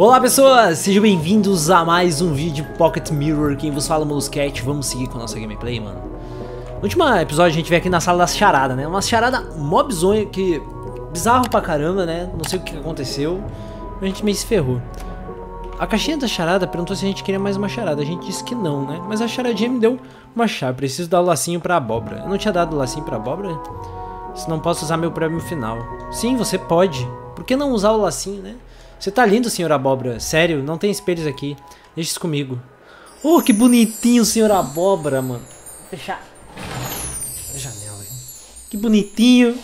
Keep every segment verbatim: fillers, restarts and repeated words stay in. Olá pessoas, sejam bem-vindos a mais um vídeo de Pocket Mirror. Quem vos fala é Molusqueti, vamos seguir com a nossa gameplay, mano. No último episódio a gente veio aqui na sala das charadas, né? Uma charada mó bizonha, que bizarro pra caramba, né? Não sei o que aconteceu, a gente meio se ferrou. A caixinha da charada perguntou se a gente queria mais uma charada, a gente disse que não, né? Mas a charadinha me deu uma chave, preciso dar o lacinho pra abóbora. Eu não tinha dado o lacinho pra abóbora? Se não posso usar meu prêmio final. Sim, você pode. Por que não usar o lacinho, né? Você tá lindo, senhor abóbora. Sério, não tem espelhos aqui. Deixa isso comigo. Oh, que bonitinho, senhor abóbora, mano. Vou fechar a janela. Que bonitinho.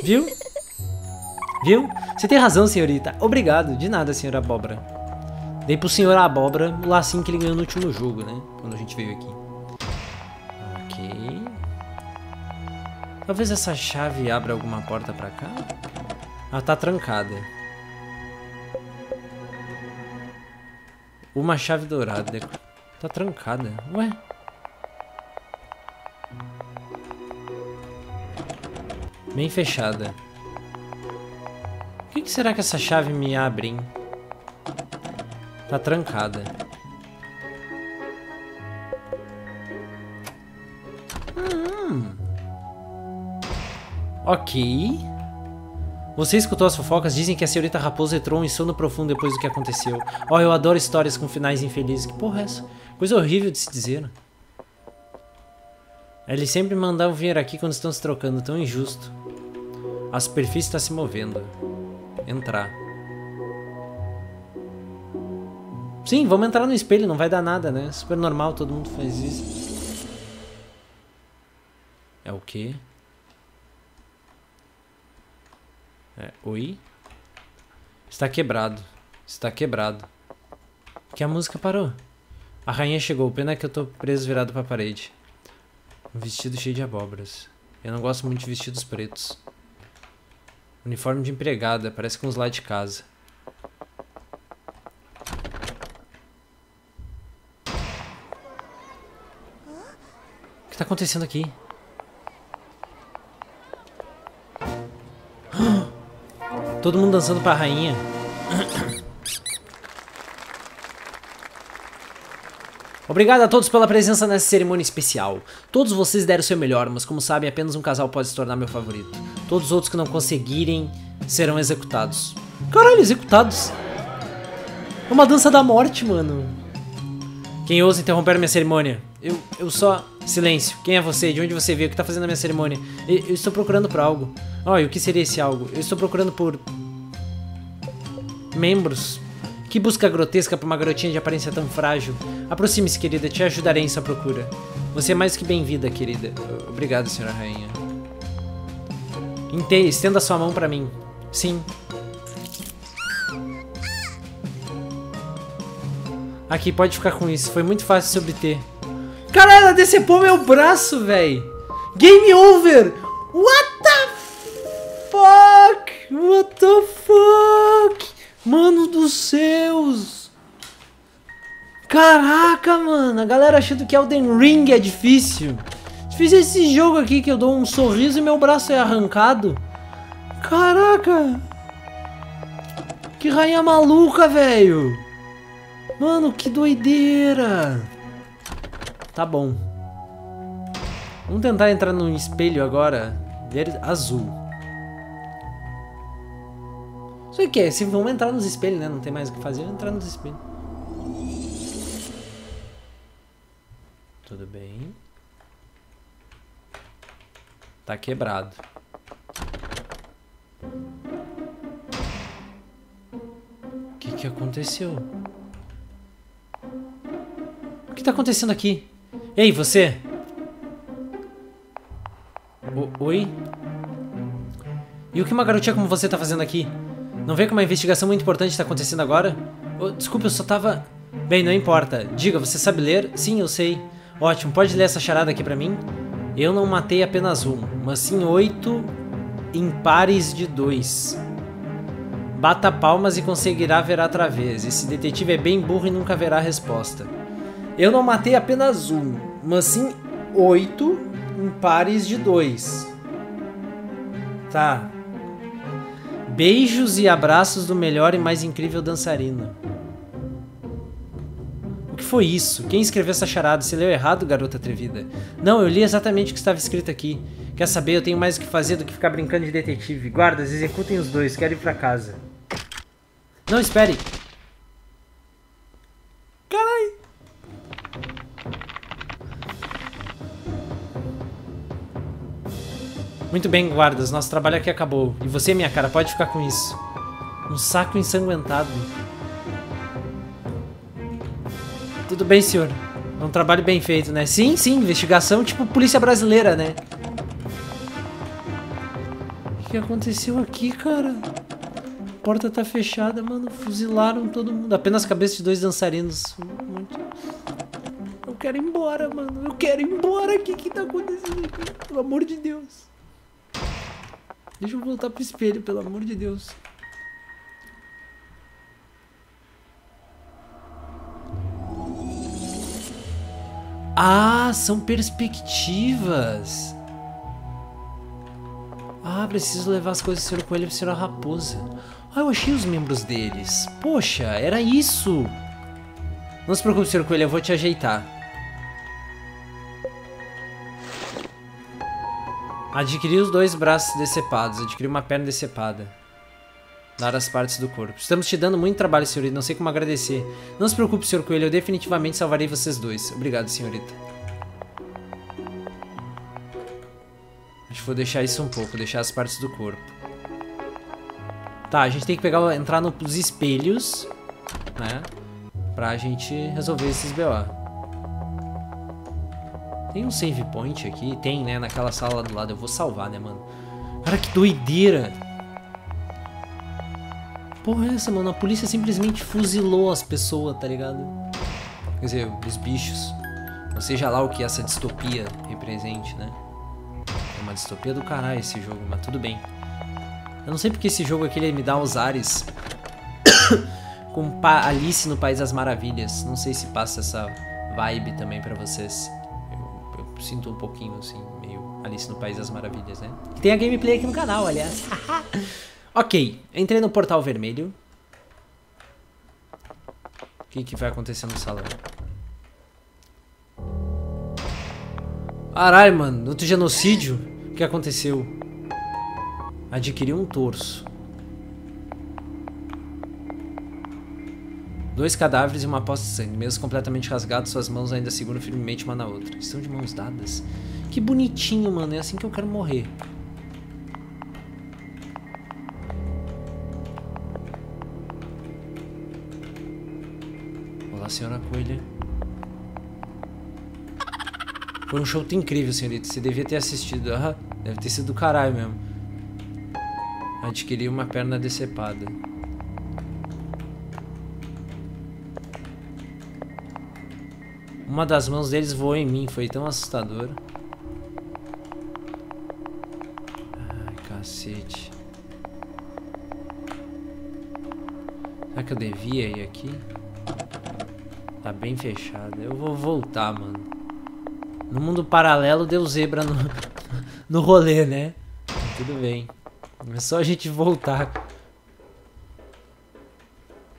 Viu? Viu? Você tem razão, senhorita. Obrigado. De nada, senhor abóbora. Dei pro senhor abóbora o lacinho que ele ganhou no último jogo, né? Quando a gente veio aqui. Ok. Talvez essa chave abra alguma porta pra cá. Ela tá trancada. Uma chave dourada. Tá trancada. Ué? Bem fechada. O que, que será que essa chave me abre, hein? Tá trancada. Hum. Ok. Você escutou as fofocas? Dizem que a senhorita Raposa entrou em sono profundo depois do que aconteceu. Oh, eu adoro histórias com finais infelizes. Que porra é essa? Coisa horrível de se dizer. Eles sempre mandavam vir aqui quando estão se trocando. Tão injusto. A superfície está se movendo. Entrar. Sim, vamos entrar no espelho. Não vai dar nada, né? Super normal, todo mundo faz isso. É o quê? É, oi? Está quebrado. Está quebrado. Que a música parou. A rainha chegou. Pena que eu tô preso virado pra parede. Um vestido cheio de abóboras. Eu não gosto muito de vestidos pretos. Uniforme de empregada. Parece com uns lá de casa. O que tá acontecendo aqui? Todo mundo dançando pra rainha. Obrigado a todos pela presença nessa cerimônia especial. Todos vocês deram o seu melhor, mas como sabem, apenas um casal pode se tornar meu favorito. Todos os outros que não conseguirem serão executados. Caralho, executados? É uma dança da morte, mano. Quem ousa interromper minha cerimônia? Eu, eu só... Silêncio. Quem é você? De onde você veio? O que tá fazendo na minha cerimônia? Eu, eu estou procurando por algo. Oh, e o que seria esse algo? Eu estou procurando por... membros. Que busca grotesca pra uma garotinha de aparência tão frágil. Aproxime-se, querida. Te ajudarei em sua procura. Você é mais que bem-vinda, querida. Obrigado, senhora rainha. Ente- estenda sua mão pra mim. Sim. Aqui, pode ficar com isso. Foi muito fácil se obter. Caralho, ela decepou meu braço, véi. Game over. What the fuck? What the fuck? Mano dos céus. Caraca, mano. A galera achando que Elden Ring é difícil. Difícil esse jogo aqui que eu dou um sorriso e meu braço é arrancado. Caraca. Que rainha maluca, velho. Mano, que doideira. Tá bom. Vamos tentar entrar no espelho agora. Verde azul. Isso aqui é, se vamos entrar nos espelhos, né? Não tem mais o que fazer, vamos entrar nos espelhos. Tudo bem. Tá quebrado. O que que aconteceu? O que tá acontecendo aqui? Ei, você! O, oi? E o que uma garotinha como você tá fazendo aqui? Não vê que uma investigação muito importante tá acontecendo agora? Oh, desculpa, eu só tava... Bem, não importa. Diga, você sabe ler? Sim, eu sei. Ótimo, pode ler essa charada aqui pra mim? Eu não matei apenas um, mas sim oito impares de dois. Bata palmas e conseguirá ver através. Esse detetive é bem burro e nunca verá a resposta. Eu não matei apenas um, mas sim oito impares de dois. Tá. Beijos e abraços do melhor e mais incrível dançarina. O que foi isso? Quem escreveu essa charada? Você leu errado, garota atrevida? Não, eu li exatamente o que estava escrito aqui. Quer saber? Eu tenho mais o que fazer do que ficar brincando de detetive. Guardas, executem os dois. Quero ir pra casa. Não, espere. Caralho. Muito bem, guardas. Nosso trabalho aqui acabou. E você, minha cara, pode ficar com isso. Um saco ensanguentado. Tudo bem, senhor. É um trabalho bem feito, né? Sim, sim. Investigação tipo polícia brasileira, né? O que aconteceu aqui, cara? A porta tá fechada, mano. Fuzilaram todo mundo. Apenas a cabeça de dois dançarinos. Eu quero ir embora, mano. Eu quero ir embora. O que que tá acontecendo aqui? Pelo amor de Deus. Deixa eu voltar pro espelho, pelo amor de Deus. Ah, são perspectivas. Ah, preciso levar as coisas do senhor coelho pro senhor raposa. Ah, eu achei os membros deles. Poxa, era isso. Não se preocupe, senhor coelho, eu vou te ajeitar. Adquiri os dois braços decepados. Adquiri uma perna decepada. Dar as partes do corpo. Estamos te dando muito trabalho, senhorita. Não sei como agradecer. Não se preocupe, senhor coelho. Eu definitivamente salvarei vocês dois. Obrigado, senhorita. Acho que vou deixar isso um pouco. Deixar as partes do corpo. Tá, a gente tem que pegar, entrar nos espelhos, né? Pra gente resolver esses B O. Tem um save point aqui? Tem, né? Naquela sala lá do lado. Eu vou salvar, né, mano? Cara, que doideira! Porra é essa, mano? A polícia simplesmente fuzilou as pessoas, tá ligado? Quer dizer, os bichos. Ou seja lá o que essa distopia represente, né? É uma distopia do caralho esse jogo, mas tudo bem. Eu não sei porque esse jogo aqui ele me dá os ares com Alice no País das Maravilhas. Não sei se passa essa vibe também pra vocês. Sinto um pouquinho, assim, meio Alice no País das Maravilhas, né? Que tem a gameplay aqui no canal, aliás. Ok, entrei no portal vermelho. O que que vai acontecer no salão? Caralho, mano, outro genocídio? O que aconteceu? Adquiri um torso. Dois cadáveres e uma poça de sangue. Mesmo completamente rasgado, suas mãos ainda seguram firmemente uma na outra. Estão de mãos dadas? Que bonitinho, mano. É assim que eu quero morrer. Olá, senhora coelha. Foi um show incrível, senhorita. Você devia ter assistido. Ah, deve ter sido do caralho mesmo. Adquiri uma perna decepada. Uma das mãos deles voou em mim, foi tão assustador. Ai, cacete. Será que eu devia ir aqui? Tá bem fechado. Eu vou voltar, mano. No mundo paralelo deu zebra no, no rolê, né? Tudo bem. É só a gente voltar.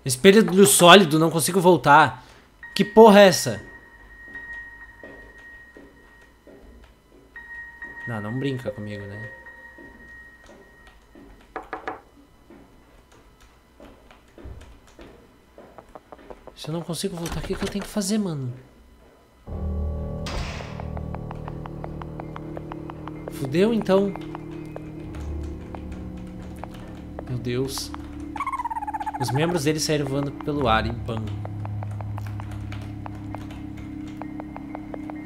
Espelho sólido, não consigo voltar. Que porra é essa? Não, não brinca comigo, né? Se eu não consigo voltar, o que que eu tenho que fazer, mano? Fudeu, então. Meu Deus. Os membros dele saíram voando pelo ar e pam.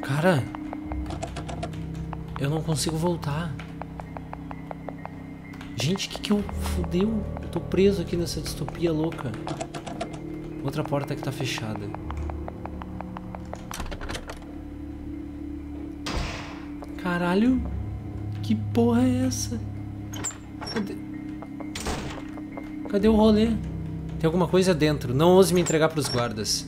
Cara... eu não consigo voltar. Gente, que que eu... fudeu. Eu tô preso aqui nessa distopia louca. Outra porta que tá fechada. Caralho. Que porra é essa? Cadê... cadê o rolê? Tem alguma coisa dentro. Não ouse me entregar pros guardas.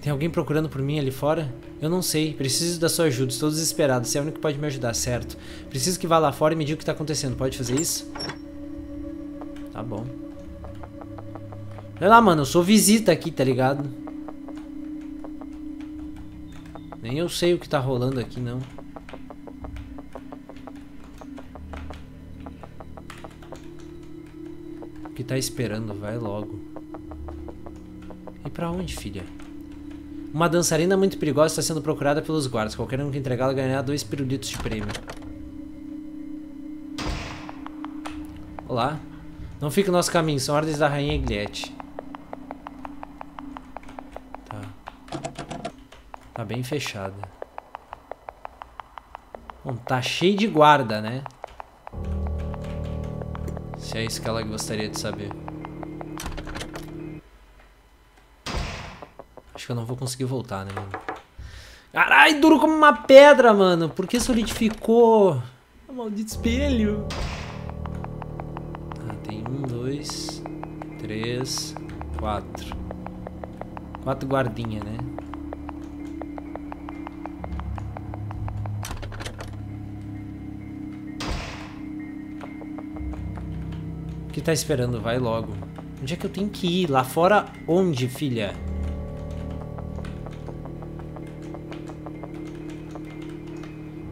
Tem alguém procurando por mim ali fora? Eu não sei, preciso da sua ajuda, estou desesperado, você é o único que pode me ajudar, certo? Preciso que vá lá fora e me diga o que está acontecendo, pode fazer isso? Tá bom. Olha lá, mano, eu sou visita aqui, tá ligado? Nem eu sei o que tá rolando aqui, não. O que tá esperando? Vai logo. E pra onde, filha? Uma dançarina muito perigosa está sendo procurada pelos guardas. Qualquer um que entregá-la ganhará dois pirulitos de prêmio. Olá. Não fique no nosso caminho, são ordens da rainha Igliete. Tá. Tá bem fechada. Bom, tá cheio de guarda, né? Se é isso que ela gostaria de saber. Acho que eu não vou conseguir voltar, né, mano? Caralho, duro como uma pedra, mano. Por que solidificou? O maldito espelho. Ah, tem um, dois, três, quatro. Quatro guardinhas, né? O que tá esperando? Vai logo. Onde é que eu tenho que ir? Lá fora onde, filha?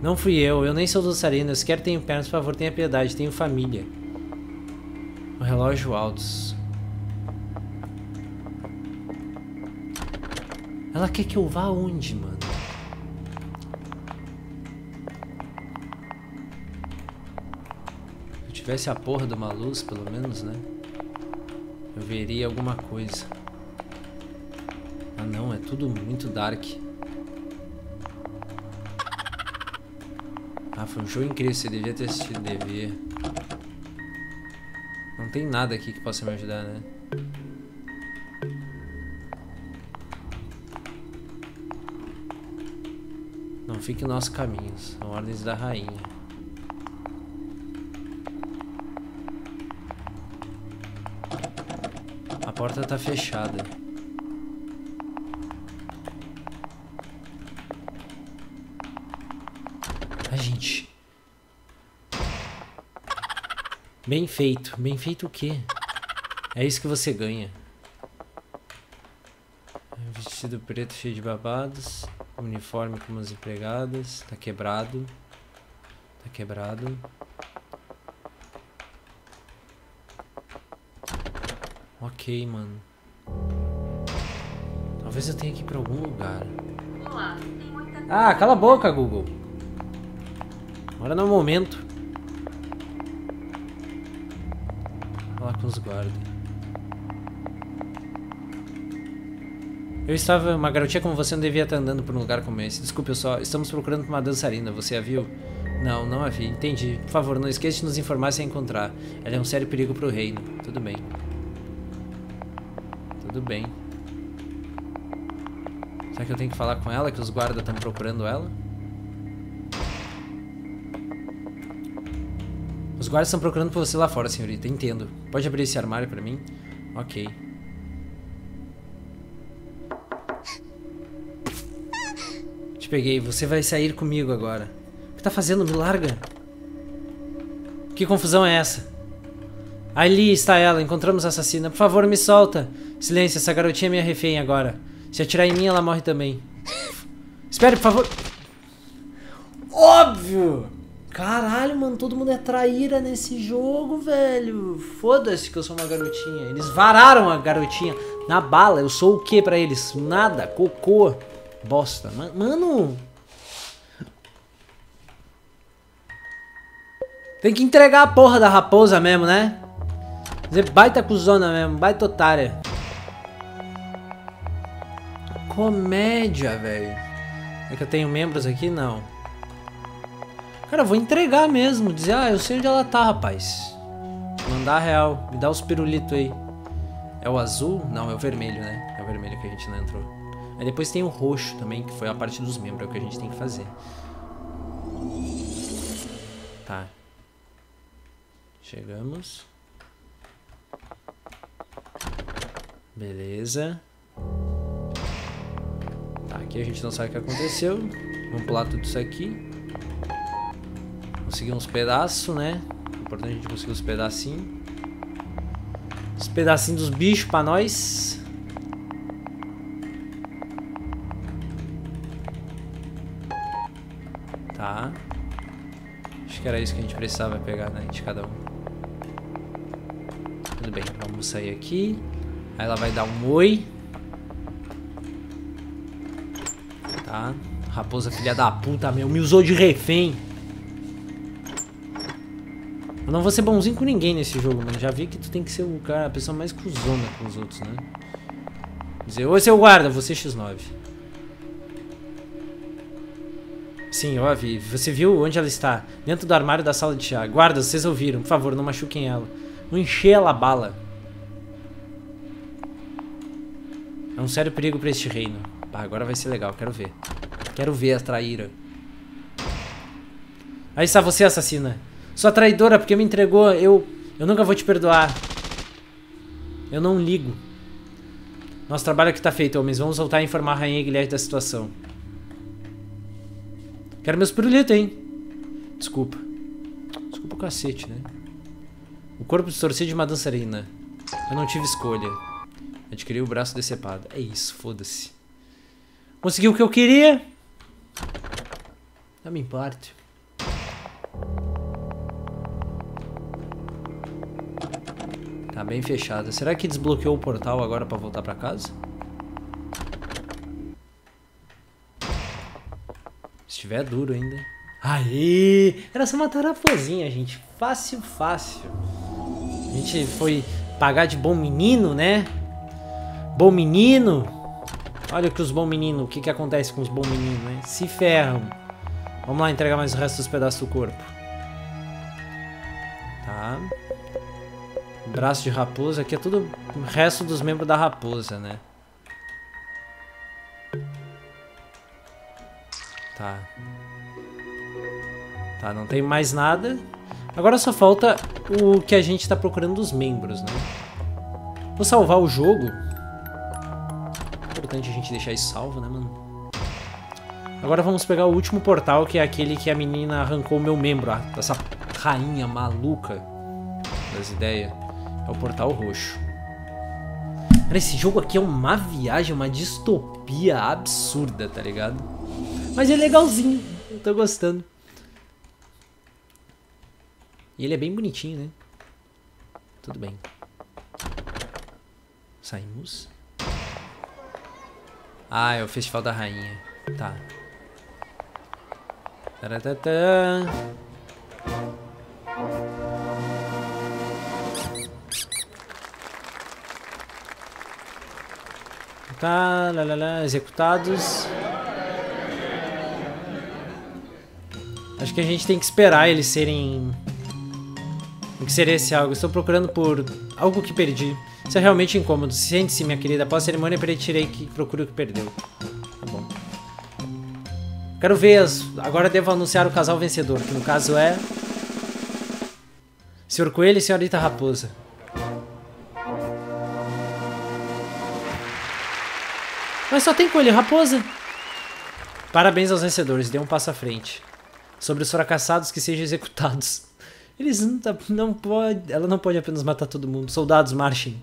Não fui eu, eu nem sou dançarina, eu sequer tenho pernas, por favor, tenha piedade, tenho família. O relógio Aldous. Ela quer que eu vá aonde, mano? Se eu tivesse a porra de uma luz, pelo menos, né? Eu veria alguma coisa. Ah não, é tudo muito dark. Ah, foi um show incrível, você devia ter assistido, devia. Não tem nada aqui que possa me ajudar, né? Não fique em nossos caminhos, são ordens da rainha. A porta tá fechada. Gente. Bem feito. Bem feito o quê? É isso que você ganha. Vestido preto cheio de babados. Uniforme como as empregadas. Tá quebrado. Tá quebrado. Ok, mano. Talvez eu tenha que ir pra algum lugar. Ah, cala a boca, Google. Agora não é o momento. Vou lá com os guardas. Eu estava... Uma garotinha como você não devia estar andando por um lugar como esse. Desculpe, eu só... Estamos procurando uma dançarina. Você a viu? Não, não a vi. Entendi. Por favor, não esqueça de nos informar se a encontrar. Ela é um sério perigo para o reino. Tudo bem. Tudo bem. Será que eu tenho que falar com ela? Que os guardas estão procurando ela? Os guardas estão procurando por você lá fora, senhorita. Entendo. Pode abrir esse armário pra mim? Ok. Te peguei. Você vai sair comigo agora. O que tá fazendo? Me larga. Que confusão é essa? Ali está ela. Encontramos a assassina. Por favor, me solta. Silêncio. Essa garotinha é minha refém agora. Se atirar em mim, ela morre também. Espere, por favor. Óbvio! Caralho, mano, todo mundo é traíra nesse jogo, velho. Foda-se que eu sou uma garotinha. Eles vararam a garotinha na bala. Eu sou o que pra eles? Nada, cocô, bosta. Mano, tem que entregar a porra da raposa mesmo, né? Quer dizer, baita cuzona mesmo, baita otária. Comédia, velho. É que eu tenho membros aqui? Não. Cara, eu vou entregar mesmo. Dizer, ah, eu sei onde ela tá, rapaz. Mandar a real. Me dá os pirulitos aí. É o azul? Não, é o vermelho, né? É o vermelho que a gente não entrou. Aí depois tem o roxo também, que foi a parte dos membros. É o que a gente tem que fazer. Tá. Chegamos. Beleza. aqui a gente não sabe o que aconteceu. Vamos pular tudo isso aqui. Conseguir uns pedaços, né? O importante é a gente conseguir uns pedacinhos. Os pedacinhos dos bichos pra nós. Tá. Acho que era isso que a gente precisava pegar, né? De cada um. Tudo bem, vamos sair aqui. Aí ela vai dar um oi. Tá. Raposa filha da puta, meu, me usou de refém. Eu não vou ser bonzinho com ninguém nesse jogo, mano. Já vi que tu tem que ser o cara, a pessoa mais cuzona com os outros, né? Dizer, oi seu guarda, você é xis nove. Sim, eu a vi. Você viu onde ela está? Dentro do armário da sala de chá. Guarda, vocês ouviram, por favor, não machuquem ela. Não encher ela a bala. É um sério perigo pra este reino. Pá, agora vai ser legal, quero ver. Quero ver a traíra. Aí está você, assassina. Sua traidora, porque me entregou. Eu, eu nunca vou te perdoar. Eu não ligo. Nosso trabalho aqui tá feito, homens. Vamos voltar a informar a rainha Igliete da situação. Quero meus pirulitos, hein? Desculpa. Desculpa o cacete, né? O corpo distorcido de uma dançarina. Eu não tive escolha. Adquiri o braço decepado. É isso, foda-se. Consegui o que eu queria. Não me importo. Tá bem fechada. Será que desbloqueou o portal agora pra voltar pra casa? Se estiver duro ainda. Aê! Era só matar a raposinha, gente. Fácil, fácil. A gente foi pagar de bom menino, né? Bom menino. Olha que os bom menino, o que que acontece com os bom menino, né? Se ferram. Vamos lá entregar mais o resto dos pedaços do corpo. Tá. Braço de raposa, aqui é tudo o resto dos membros da raposa, né? Tá. Tá, não tem mais nada. Agora só falta o que a gente tá procurando dos membros, né? Vou salvar o jogo. Importante a gente deixar isso salvo, né, mano? Agora vamos pegar o último portal, que é aquele que a menina arrancou o meu membro. Ah, essa rainha maluca das ideias. É o portal roxo. Cara, esse jogo aqui é uma viagem, uma distopia absurda, tá ligado? Mas é legalzinho, eu tô gostando. E ele é bem bonitinho, né? Tudo bem. Saímos. Ah, é o Festival da Rainha. Tá. Taratata. Tá, lá, lá, lá, executados. Acho que a gente tem que esperar eles serem... O que seria esse algo? Estou procurando por algo que perdi. Isso é realmente incômodo. Sente-se, minha querida. Após a cerimônia, permitirei que procure o que perdeu. Tá bom. Quero ver as... Agora devo anunciar o casal vencedor, que no caso é... senhor Coelho e senhorita Raposa. Mas só tem Coelho e Raposa. Parabéns aos vencedores. Dê um passo à frente. Sobre os fracassados, que sejam executados. Eles não, não pode... Ela não pode apenas matar todo mundo. Soldados, marchem.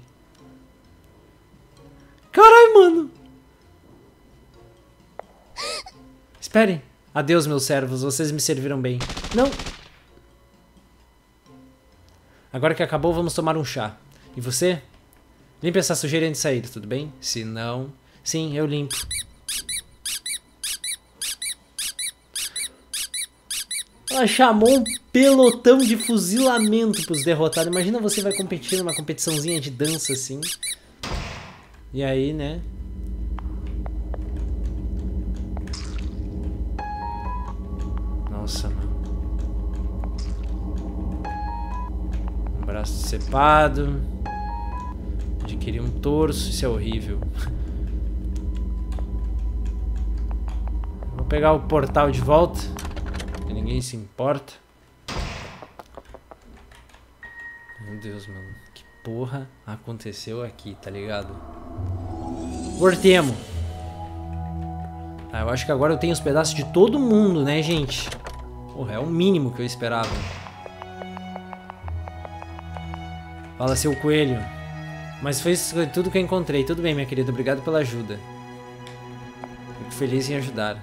Caralho, mano! Esperem. Adeus, meus servos. Vocês me serviram bem. Não! Agora que acabou, vamos tomar um chá. E você? Limpe essa sujeira antes de sair, tudo bem? Se não... Sim, eu limpo. Ela chamou um pelotão de fuzilamento pros derrotados. Imagina você vai competir numa competiçãozinha de dança assim. E aí, né? Nossa, mano. Um braço decepado. Adquirir um torso. Isso é horrível. Vou pegar o portal de volta. Que ninguém se importa. Meu Deus, mano. Que porra aconteceu aqui, tá ligado? Voltemos. Ah, eu acho que agora eu tenho os pedaços de todo mundo, né, gente? Porra, é o mínimo que eu esperava. Fala, seu coelho. Mas foi tudo que eu encontrei. Tudo bem, minha querida. Obrigado pela ajuda. Fico feliz em ajudar.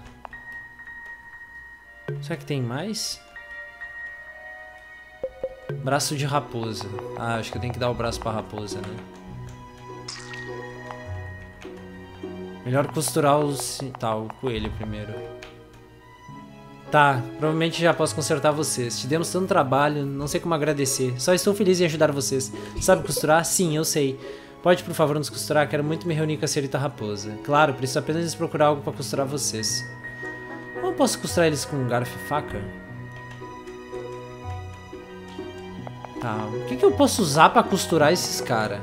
Será que tem mais? Braço de raposa. Ah, acho que eu tenho que dar o braço pra raposa, né? Melhor costurar os... Tá, o coelho primeiro. Tá, provavelmente já posso consertar vocês. Te demos tanto trabalho, não sei como agradecer. Só estou feliz em ajudar vocês. Sabe costurar? Sim, eu sei. Pode, por favor, nos costurar? Quero muito me reunir com a senhorita raposa. Claro, preciso apenas procurar algo pra costurar vocês. Ou posso costurar eles com garfo e faca? Tá, o que, que eu posso usar pra costurar esses caras?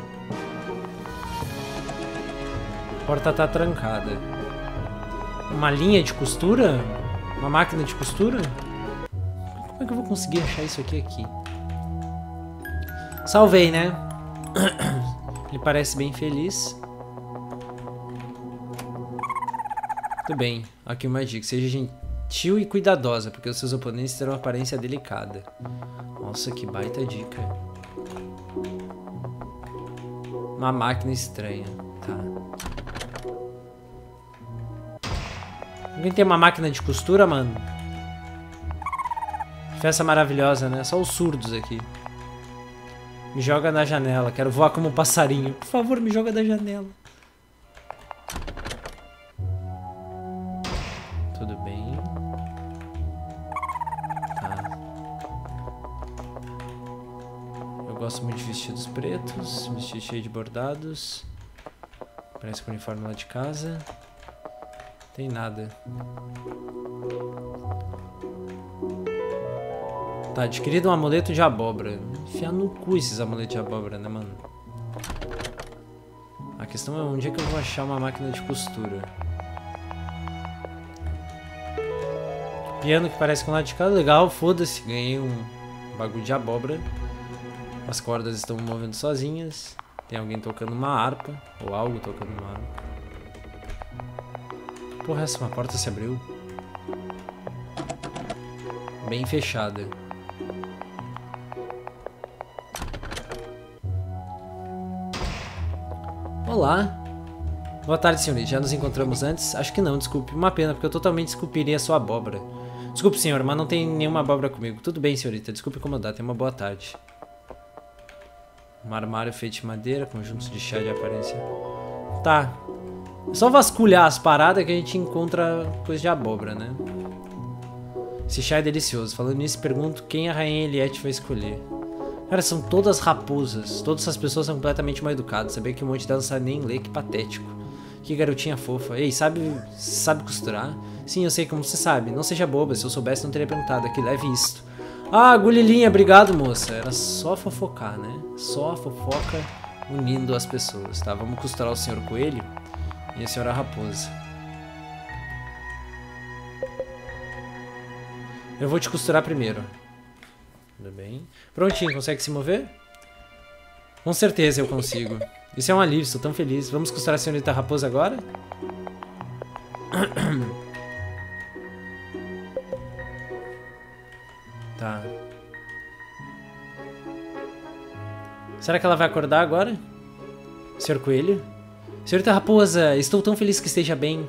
A porta tá trancada. Uma linha de costura? Uma máquina de costura? Como é que eu vou conseguir achar isso aqui aqui? Salvei, né? Ele parece bem feliz. Muito bem. Aqui uma dica. Seja gentil e cuidadosa, porque os seus oponentes terão uma aparência delicada. Nossa, que baita dica. Uma máquina estranha. Tá. Alguém tem uma máquina de costura, mano? Festa maravilhosa, né? Só os surdos aqui. Me joga na janela. Quero voar como um passarinho. Por favor, me joga da janela. Tudo bem. Tá. Eu gosto muito de vestidos pretos. Vestido cheio de bordados. Parece com o uniforme lá de casa. Tem nada. Tá, adquirido um amuleto de abóbora. Enfiar no cu esses amuletos de abóbora, né, mano? A questão é onde é que eu vou achar uma máquina de costura. Piano que parece com um lado de casa. Legal, foda-se. Ganhei um bagulho de abóbora. As cordas estão movendo sozinhas. Tem alguém tocando uma harpa. Ou algo tocando uma harpa. Porra, essa uma porta se abriu. Bem fechada. Olá. Boa tarde, senhorita. Já nos encontramos antes? Acho que não, desculpe. Uma pena, porque eu totalmente desculpiria a sua abóbora. Desculpe, senhor, mas não tem nenhuma abóbora comigo. Tudo bem, senhorita. Desculpe incomodar. Tenha uma boa tarde. Um armário feito de madeira, conjuntos de chá de aparência. Tá. É só vasculhar as paradas que a gente encontra coisa de abóbora, né? Esse chá é delicioso. Falando nisso, pergunto quem a rainha Igliete vai escolher. Cara, são todas raposas. Todas essas pessoas são completamente mal educadas. Saber que um monte delas não sabe nem ler, que patético. Que garotinha fofa. Ei, sabe, sabe costurar? Sim, eu sei como você sabe. Não seja boba, se eu soubesse não teria perguntado. Aqui, leve isto. Ah, agulhilinha, obrigado, moça. Era só fofocar, né? Só a fofoca unindo as pessoas, tá? Vamos costurar o senhor coelho? E a senhora raposa. Eu vou te costurar primeiro. Tudo bem. Prontinho, consegue se mover? Com certeza eu consigo. Isso é um alívio, estou tão feliz. Vamos costurar a senhorita raposa agora? Tá. Será que ela vai acordar agora? senhor coelho? Senhorita raposa, estou tão feliz que esteja bem.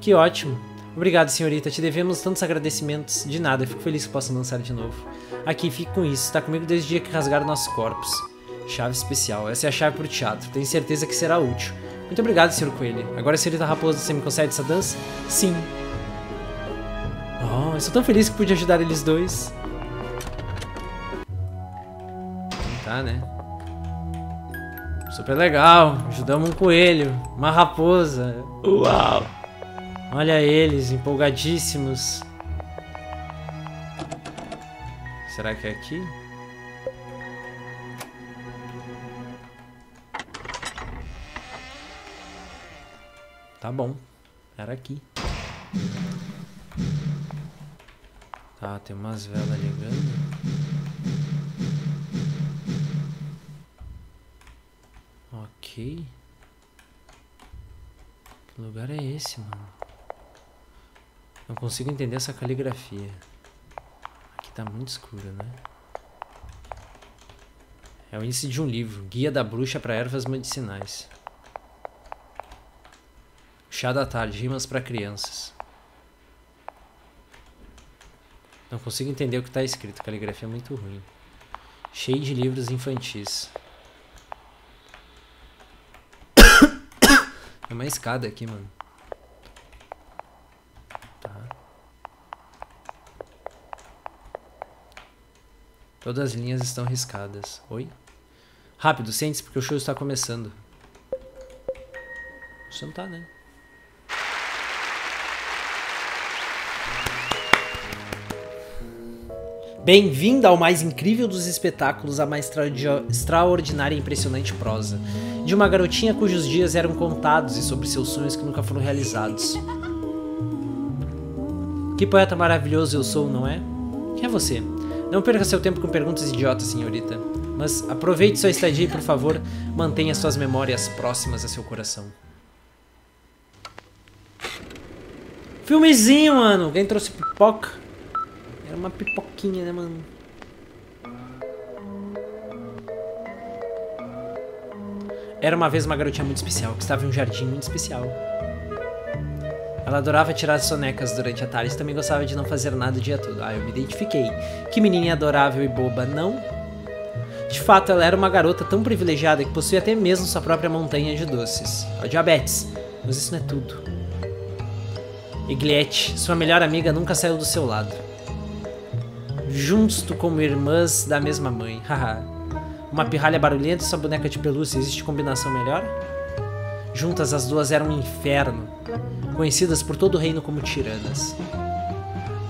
Que ótimo. Obrigado, senhorita. Te devemos tantos agradecimentos. De nada, fico feliz que possa dançar de novo. Aqui, fique com isso. Está comigo desde o dia que rasgaram nossos corpos. Chave especial. Essa é a chave para o teatro. Tenho certeza que será útil. Muito obrigado, senhor coelho. Agora, senhorita raposa, você me concede essa dança? Sim. Oh, estou tão feliz que pude ajudar eles dois. Tá, né? Super legal, ajudamos um coelho, uma raposa, uau! Olha eles, empolgadíssimos. Será que é aqui? Tá bom, era aqui. Tá, tem umas velas ligando. Que lugar é esse, mano? Não consigo entender essa caligrafia. Aqui tá muito escuro, né? É o índice de um livro. Guia da bruxa para ervas medicinais. Chá da tarde. Rimas para crianças. Não consigo entender o que tá escrito. Caligrafia é muito ruim. Cheio de livros infantis. É uma escada aqui, mano. Tá. Todas as linhas estão riscadas. Oi? Rápido, sente-se porque o show está começando. Você não tá, né? Bem-vindo ao mais incrível dos espetáculos, à mais extraordinária e impressionante prosa, de uma garotinha cujos dias eram contados e sobre seus sonhos que nunca foram realizados. Que poeta maravilhoso eu sou, não é? Quem é você? Não perca seu tempo com perguntas idiotas, senhorita, mas aproveite sua estadia e, por favor, mantenha suas memórias próximas a seu coração. Filmezinho, mano! Alguém trouxe pipoca? Era uma pipoquinha, né, mano? Era uma vez uma garotinha muito especial, que estava em um jardim muito especial. Ela adorava tirar as sonecas durante a tarde e também gostava de não fazer nada o dia todo. Ah, eu me identifiquei. Que menininha adorável e boba, não? De fato, ela era uma garota tão privilegiada que possuía até mesmo sua própria montanha de doces. A diabetes. Mas isso não é tudo. Igliete, sua melhor amiga, nunca saiu do seu lado. Juntos como irmãs da mesma mãe. Haha. Uma pirralha barulhenta e sua boneca de pelúcia. Existe combinação melhor? Juntas as duas eram um inferno. Conhecidas por todo o reino como tiranas.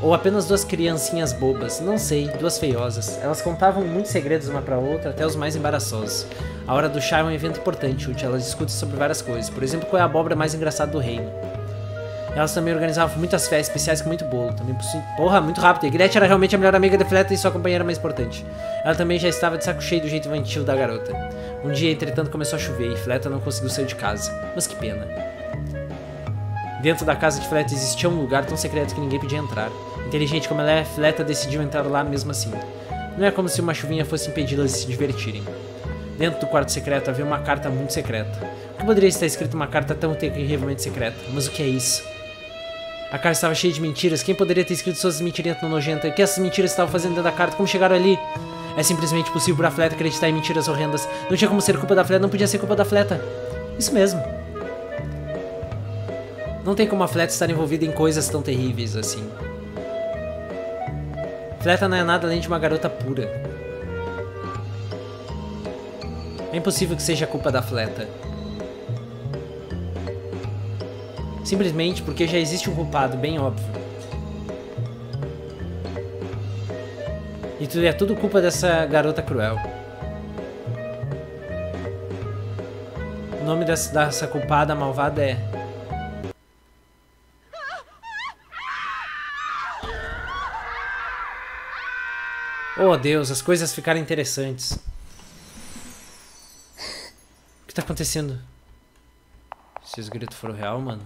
Ou apenas duas criancinhas bobas. Não sei, duas feiosas. Elas contavam muitos segredos uma pra outra, até os mais embaraçosos. A hora do chá é um evento importante, onde elas discutem sobre várias coisas. Por exemplo, qual é a abóbora mais engraçada do reino. Elas também organizavam muitas festas especiais com muito bolo. Também possu... Porra, muito rápido. E Gretchen era realmente a melhor amiga da Fleta e sua companheira mais importante. Ela também já estava de saco cheio do jeito infantil da garota. Um dia, entretanto, começou a chover e Fleta não conseguiu sair de casa. Mas que pena. Dentro da casa de Fleta existia um lugar tão secreto que ninguém podia entrar. Inteligente como ela é, Fleta decidiu entrar lá mesmo assim. Não é como se uma chuvinha fosse impedi-las de se divertirem. Dentro do quarto secreto havia uma carta muito secreta. O que poderia estar escrito uma carta tão terrivelmente secreta? Mas o que é isso? A carta estava cheia de mentiras. Quem poderia ter escrito suas mentirinhas tão nojentas? O que essas mentiras estavam fazendo dentro da carta? Como chegaram ali? É simplesmente impossível para a Fleta acreditar em mentiras horrendas. Não tinha como ser culpa da Fleta, não podia ser culpa da Fleta. Isso mesmo. Não tem como a Fleta estar envolvida em coisas tão terríveis assim. Fleta não é nada além de uma garota pura. É impossível que seja culpa da Fleta. Simplesmente porque já existe um culpado, bem óbvio. E tudo é tudo culpa dessa garota cruel. O nome dessa, dessa culpada malvada é... Oh Deus, as coisas ficaram interessantes. O que tá acontecendo? Se os gritos foram real, mano...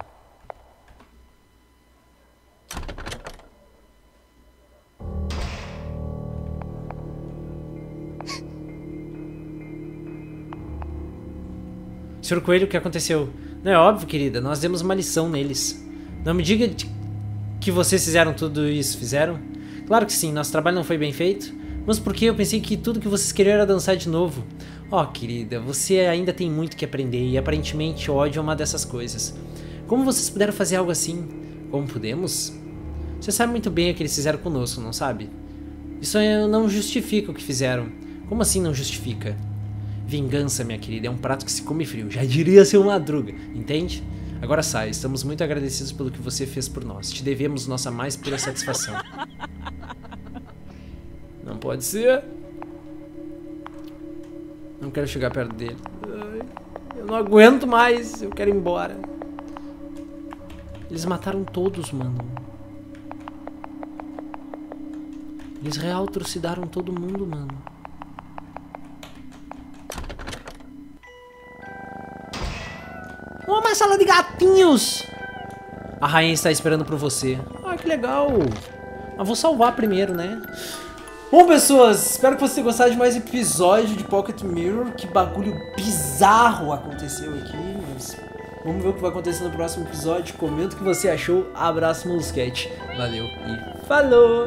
senhor Coelho, o que aconteceu? Não é óbvio, querida. Nós demos uma lição neles. Não me diga que vocês fizeram tudo isso. Fizeram? Claro que sim. Nosso trabalho não foi bem feito. Mas por que? Eu pensei que tudo que vocês queriam era dançar de novo. Oh, querida. Você ainda tem muito que aprender. E aparentemente ódio é uma dessas coisas. Como vocês puderam fazer algo assim? Como pudemos? Você sabe muito bem o que eles fizeram conosco, não sabe? Isso não justifica o que fizeram. Como assim não justifica? Vingança, minha querida, é um prato que se come frio. Já diria seu Madruga, entende? Agora sai, estamos muito agradecidos pelo que você fez por nós. Te devemos nossa mais pura satisfação. Não pode ser. Não quero chegar perto dele. Eu não aguento mais, eu quero ir embora. Eles mataram todos, mano. Eles reautrucidaram todo mundo, mano. Uma sala de gatinhos! A rainha está esperando por você. Ah, que legal. Mas vou salvar primeiro, né? Bom, pessoas, espero que vocês tenham gostado de mais um episódio de Pocket Mirror. Que bagulho bizarro aconteceu aqui, mas vamos ver o que vai acontecer no próximo episódio. Comenta o que você achou. Abraço, Molusqueti. Valeu e falou!